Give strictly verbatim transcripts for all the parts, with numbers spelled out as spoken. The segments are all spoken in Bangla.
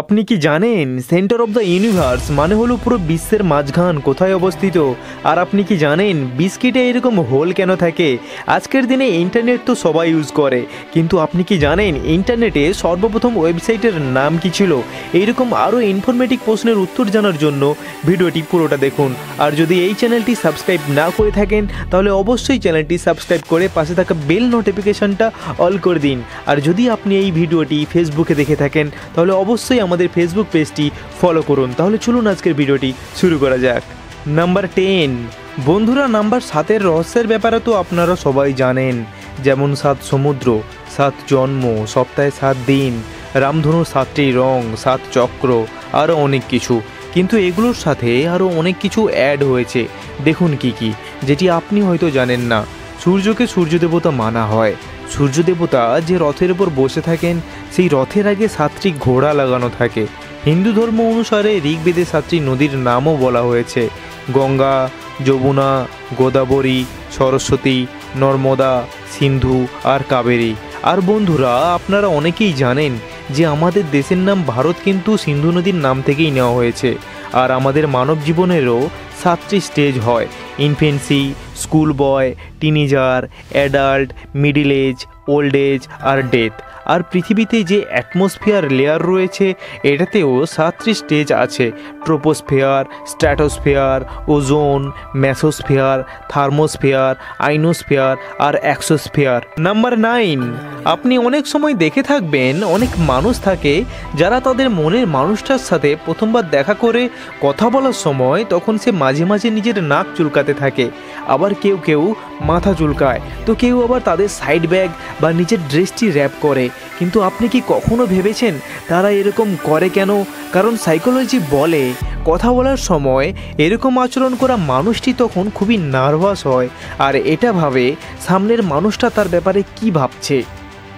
আপনি কি জানেন সেন্টার অফ দ্য ইউনিভার্স মানে হলো পুরো বিশ্বের মাঝখান কোথায় অবস্থিত? আর আপনি কি জানেন বিস্কিটে এরকম হোল কেন থাকে? আজকের দিনে ইন্টারনেট তো সবাই ইউজ করে, কিন্তু আপনি কি জানেন ইন্টারনেটে সর্বপ্রথম ওয়েবসাইটের নাম কি ছিল? এইরকম আরও ইনফরমেটিভ প্রশ্নের উত্তর জানার জন্য ভিডিওটি পুরোটা দেখুন। আর যদি এই চ্যানেলটি সাবস্ক্রাইব না করে থাকেন তাহলে অবশ্যই চ্যানেলটি সাবস্ক্রাইব করে পাশে থাকা বেল নোটিফিকেশনটা অল করে দিন। আর যদি আপনি এই ভিডিওটি ফেসবুকে দেখে থাকেন তাহলে অবশ্যই আমাদের ফেসবুক পেজটি ফলো করুন। তাহলে চলুন আজকের ভিডিওটি শুরু করা যাক। নাম্বার টেন বন্ধুরা, নাম্বার সাতের রহস্যের ব্যাপারে তো আপনারা সবাই জানেন, যেমন সাত সমুদ্র, সাত জন্ম, সপ্তাহে সাত দিন, রামধনু, সাতটি রং, সাত চক্র, আরও অনেক কিছু। কিন্তু এগুলোর সাথে আরও অনেক কিছু অ্যাড হয়েছে। দেখুন কি কি, যেটি আপনি হয়তো জানেন না। সূর্যকে সূর্য দেবতা মানা হয়। সূর্য দেবতা যে রথের উপর বসে থাকেন সেই রথের আগে সাতটি ঘোড়া লাগানো থাকে। হিন্দু ধর্ম অনুসারে ঋগ্বেদে সাতটি নদীর নামও বলা হয়েছে, গঙ্গা, যমুনা, গোদাবরী, সরস্বতী, নর্মদা, সিন্ধু আর কাবেরী। আর বন্ধুরা আপনারা অনেকেই জানেন যে আমাদের দেশের নাম ভারত কিন্তু সিন্ধু নদীর নাম থেকেই নেওয়া হয়েছে। আর আমাদের মানব জীবনেরও সাতটি স্টেজ হয়, infancy, school boy, teenager, adult, middle age, old age আর ডেথ। আর পৃথিবীতে যে অ্যাটমসফিয়ার লেয়ার রয়েছে এটাতেও সাতটি স্টেজ আছে, troposphere, stratosphere, ozone, mesosphere, thermosphere, ionosphere আর অ্যাক্সোস্ফিয়ার। নাম্বার নাইন আপনি অনেক সময় দেখে থাকবেন অনেক মানুষ থাকে যারা তাদের মনের মানুষটার সাথে প্রথমবার দেখা করে কথা বলার সময় তখন সে মাঝে মাঝে নিজের নাক চুলকাতে থাকে, আবার কেউ কেউ মাথা চুলকায়, তো কেউ আবার তাদের সাইড ব্যাগ বা নিজের ড্রেসটি র্যাপ করে। কিন্তু আপনি কি কখনো ভেবেছেন তারা এরকম করে কেন? কারণ সাইকোলজি বলে কথা বলার সময় এরকম আচরণ করা মানুষটি তখন খুবই নার্ভাস হয়, আর এটা ভাবে সামনের মানুষটা তার ব্যাপারে কি ভাবছে।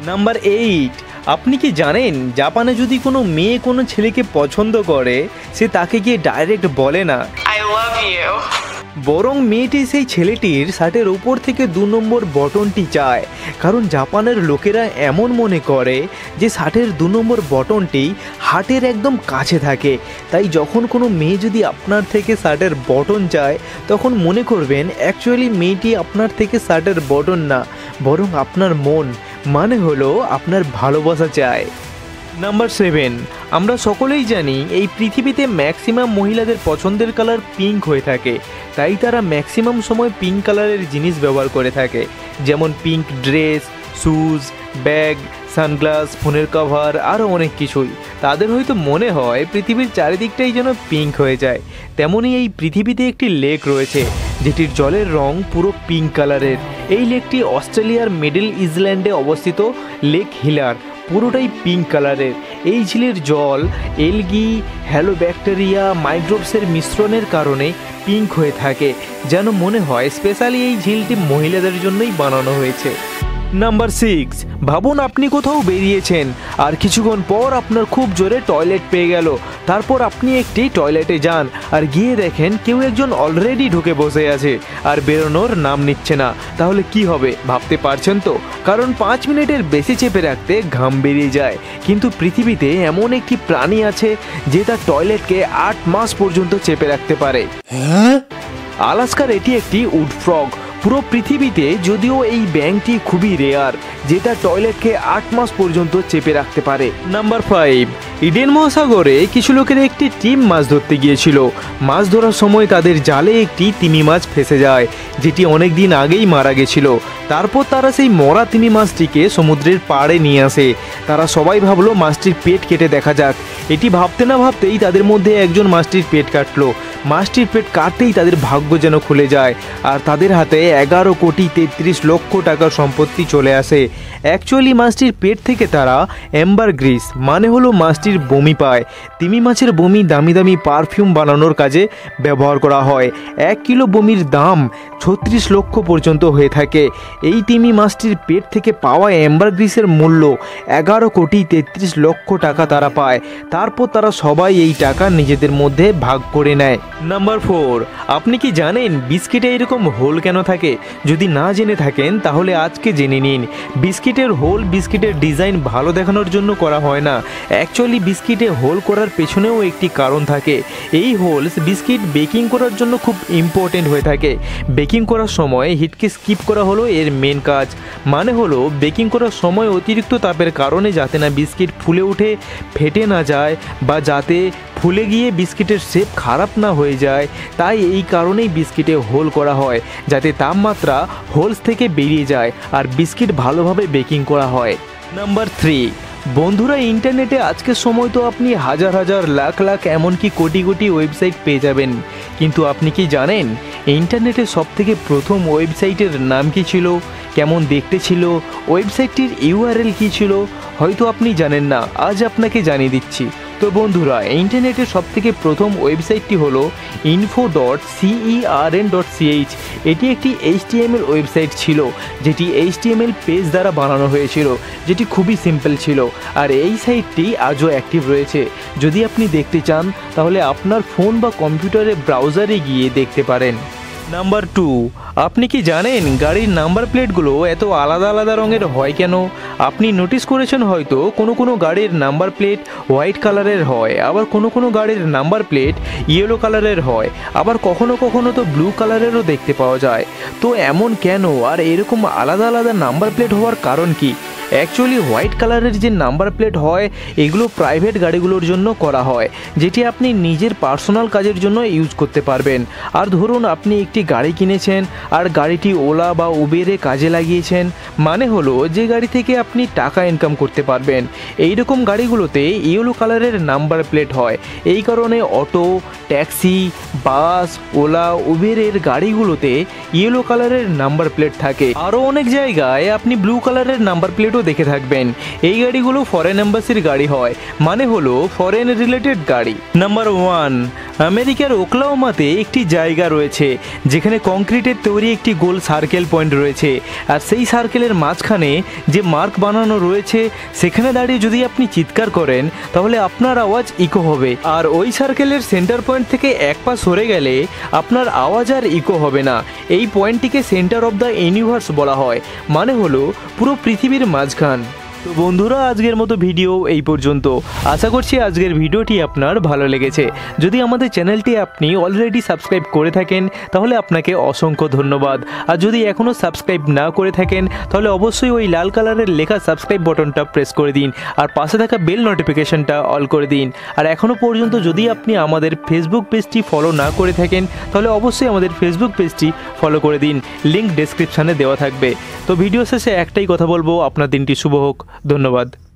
নাম্বার এইট আপনি কি জানেন জাপানে যদি কোনো মেয়ে কোনো ছেলেকে পছন্দ করে সে তাকে গিয়ে ডাইরেক্ট বলে না আই লাভ ইউ, বরং মেয়েটি সেই ছেলেটির শার্টের ওপর থেকে দু নম্বর বটনটি চায়। কারণ জাপানের লোকেরা এমন মনে করে যে শার্টের দু নম্বর বটনটি হার্টের একদম কাছে থাকে, তাই যখন কোনো মেয়ে যদি আপনার থেকে শার্টের বটন চায় তখন মনে করবেন অ্যাকচুয়ালি মেয়েটি আপনার থেকে শার্টের বটন না, বরং আপনার মন, মানে হলো আপনার ভালোবাসা চায়। নাম্বার সেভেন আমরা সকলেই জানি এই পৃথিবীতে ম্যাক্সিমাম মহিলাদের পছন্দের কালার পিঙ্ক হয়ে থাকে, তাই তারা ম্যাক্সিমাম সময় পিঙ্ক কালারের জিনিস ব্যবহার করে থাকে, যেমন pink dress, shoes, bag, sunglass, ফোনের কভার আরও অনেক কিছুই। তাদের হয়তো মনে হয় পৃথিবীর চারিদিকটাই যেন পিঙ্ক হয়ে যায়। তেমনই এই পৃথিবীতে একটি লেক রয়েছে যেটির জলের রং পুরো পিঙ্ক কালারের। এই লেকটি অস্ট্রেলিয়ার মিডল ইজল্যান্ডে অবস্থিত লেক হিলার, পুরোটাই পিঙ্ক কালারের। এই ঝিলের জল এলগি, হ্যালোব্যাকটেরিয়া, মাইক্রোবসের মিশ্রণের কারণে পিঙ্ক হয়ে থাকে, যেন মনে হয় স্পেশালি এই ঝিলটি মহিলাদের জন্যই বানানো হয়েছে। নাম্বার সিক্স ভাবুন আপনি কোথাও বেরিয়েছেন আর কিছুক্ষণ পর আপনার খুব জোরে টয়লেট পেয়ে গেল, তারপর আপনি একটি টয়লেটে যান আর গিয়ে দেখেন কেউ একজন অলরেডি ঢুকে বসে আছে আর বেরোনোর নাম নিচ্ছে না, তাহলে কি হবে ভাবতে পারছেন তো? কারণ পাঁচ মিনিটের বেশি চেপে রাখতে ঘাম বেরিয়ে যায়। কিন্তু পৃথিবীতে এমন একটি প্রাণী আছে যে তার টয়লেটকে আট মাস পর্যন্ত চেপে রাখতে পারে। আলাস্কার এটি একটি উড ফ্রগ। পুরো পৃথিবীতে যদিও এই ব্যাঙটি খুবই রেয়ার, যেটা টয়লেটকে আট মাস পর্যন্ত চেপে রাখতে পারে। নাম্বার ফাইভ ইডেন মহাসাগরে কিছু লোকের একটি টিম মাছ ধরতে গিয়েছিল। মাছ ধরার সময় তাদের জালে একটি তিমি মাছ ফেঁসে যায়, যেটি অনেক দিন আগেই মারা গেছিল। তারপর তারা সেই মরা তিমি মাছটিকে সমুদ্রের পাড়ে নিয়ে আসে। তারা সবাই ভাবলো মাছটির পেট কেটে দেখা যাক। এটি ভাবতে না ভাবতেই তাদের মধ্যে একজন মাছটির পেট কাটলো। মাছটির পেট কাটতেই তাদের ভাগ্য যেন খুলে যায় আর তাদের হাতে এগারো কোটি তেত্রিশ লক্ষ টাকার সম্পত্তি চলে আসে। অ্যাকচুয়ালি মাছটির পেট থেকে তারা অ্যাম্বারগ্রিস, মানে হলো মাছটির বমি পায়। তিমি মাছের বমি দামি দামি পারফিউম বানানোর কাজে ব্যবহার করা হয়। এক কিলো বমির দাম ছত্রিশ লক্ষ পর্যন্ত হয়ে থাকে। এই তিমি মাছটির পেট থেকে পাওয়া অ্যাম্বারগ্রিসের মূল্য এগারো কোটি তেত্রিশ লক্ষ টাকা তারা পায়। তারপর তারা সবাই এই টাকা নিজেদের মধ্যে ভাগ করে নেয়। नम्बर फोर आपनी कि जानें बिस्किटे एरकम होल केन थाके यदि ना जेने थाकें ताहले आज के जेने निन। बिस्किटेर होल बिस्किटेर डिजाइन भालो देखानोर जोन्नो करा हय ना। एक्चुअली बिस्किटे होल करार पेछनेओ एकटी कारण थाके। एई होल्स बिस्किट बेकिंग करार जोन्नो खूब इम्पोर्टेंट हये थाके। बेकिंग करार समय हिटके स्किप करा हलो एर मेन काज। माने हलो बेकिंग करार समय अतिरिक्त तापेर कारणे जाते ना बिस्किट फुले उठे, फेटे ना जाय बा जाते फुले गिये बिस्किटेर शेप खराब ना हो जाए, ताई एई कारणेई बिस्किटे होल करा हय जाते तापमात्रा होल्स थेके बेरिये जाए और बिस्किट भालोभावे बेकिंग करा हय। नम्बर थ्री बंधुरा इंटरनेटे आजके समय तो आपनी हज़ार हज़ार लाख लाख एमनकी कोटी कोटी वेबसाइट पेये जाबेन, किन्तु आपनी कि जानेन इंटरनेटे सबथेके प्रथम वेबसाइटेर नाम कि छिलो, केमन देखते छिलो, वेबसाइटटिर यूआरएल कि छिलो, होयतो आपनी जानेन ना, आज आपनाके जानिये दिच्छि। तो बंधुरा इंटरनेटे सबथेके प्रथम वेबसाइटटी हलो info dot CERN dot CH. एटी एकटी एचटीएमएल वेबसाइट छिलो जेटी एचटीएमएल पेज द्वारा बनानो हयेछिलो, जेटी खूबई सिम्पल छिलो और एई साइटटी आजो एक्टिव रयेछे। यदि आपनी देखते चान ताहले आपनार फोन बा कम्पिउटारे ब्राउजारे गिये देखते पारेन। नम्बर टू आपनी कि जानें गाड़ी नम्बर प्लेटगुलो एत आलादा आलादा रंगेर हय केन। आपनी नोटिस करेछेन होयतो कोनो कोनो गाड़ीर नम्बर प्लेट व्हाइट कालारेर हय, आबार कोनो कोनो गाड़ीर नम्बर प्लेट येलो कालारेर हय, आबार कखनो कखनो तो ब्लू कालारेरो देखते पाओया जाय। तो एमन केन और एरकम आलादा आलादा नम्बर प्लेट होवार कारण कि? एक्चुअली व्हाइट कलर जो नम्बर प्लेट है एगुलो प्राइवेट गाड़ीगुलोर जोन्नो करा हय, जेटी आपनी निजेर पार्सोनल काजेर जोन्नो यूज करते पारबेन। आर धरुन आपनी एकटी गाड़ी किनेछेन आर गाड़ीटी ओला बा उबेरे काजे लागिएछेन, माने हलो जे गाड़ी थेके आपनी टाका इनकाम करते पारबेन। एइरकम गाड़ीगुलोते येलो कालारेर नम्बर प्लेट हय, एई कारणे अटो, टैक्सि, बास, ओला, उबेरेर गाड़ीगुलोते येलो कालारेर नम्बर प्लेट थाके। आरो अनेक जायगाय आपनी ब्लू कालारेर नम्बर प्लेट देखे थाकबेन। एई गाड़ीगुलो फरेन एम्बासिर गाड़ी हय, माने हलो फरेन रिलेटेड गाड़ी। नम्बर वन अमेरिकार ओक्लाहोमाते एकटी जायगा रयेछे जेखाने कंक्रीटेर तैरी एकटी गोल सार्केल पॉइंट रयेछे आर सेई सार्केलेर माझखाने जे मार्क बानानो रयेछे सेखाने दाड़िये यदि आपनि चित्कार करेन ताहले आपनार आवाज इको होबे आर ओई सार्केलेर सेंटार पॉइंट थेके एक पा सरे गेले आपनार आवाज आर इको होबे ना। एई पॉइंटटिके सेंटार अफ द यूनिवर्स बला हय, माने हलो पुरो पृथिबीर माझखान। तो बंधुरा आजकेर मतो भिडियो एई पर्यन्तो। आशा करछि आजकेर भिडियोटी आपनार भालो लेगेछे। यदि आमादेर चैनलटी आपनि अलरेडी सबस्क्राइब करे थाकेन ताहले आपनाके असंख्य धन्यवाद। आर यदि एखोनो सबस्क्राइब ना करे थाकेन ताहले अवश्यई ओई लाल कालारेर लेखा सबस्क्राइब बटनटा प्रेस करे दिन आर पाशे थाका बेल नोटिफिकेशनटा अल करे दिन। आर एखोनो पर्यन्तो यदि आपनि आमादेर फेसबुक पेजटी फलो ना करे थाकेन ताहले अवश्यई आमादेर फेसबुक पेजटी फलो करे दिन, लिंक डेसक्रिपशने देওয়া থাকবে। तो भिडियो शेषे एकटाई कथा बोलबो, आपनार दिनटी शुभ होक। धन्यवाद।